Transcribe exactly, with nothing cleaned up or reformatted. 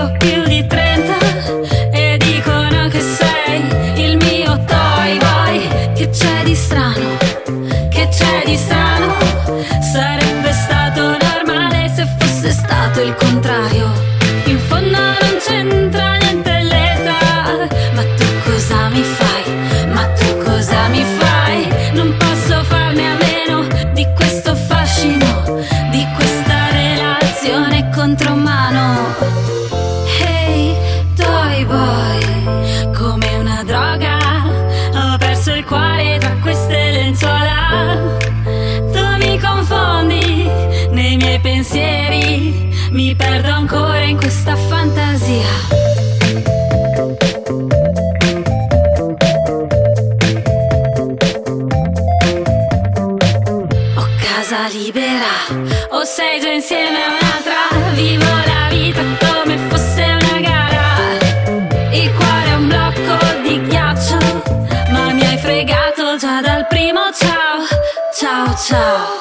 ho più di trenta e dicono che sei il mio Toy Boy. Che c'è di strano? Che c'è di strano? Sarebbe stato normale se fosse stato il contrario. In fondo non c'entra niente l'età. Ma tu cosa mi fai? Ma tu cosa mi fai? Non posso farne a meno di questo fascino, di questa relazione contromano. Hey, Toy Boy, come una droga, ho perso il cuore tra queste lenzuola. Tu mi confondi nei miei pensieri, mi perdo ancora in questa fantasia. Libera, o sei già insieme a un'altra? Vivo la vita come fosse una gara. Il cuore è un blocco di ghiaccio, ma mi hai fregato già dal primo ciao. Ciao ciao.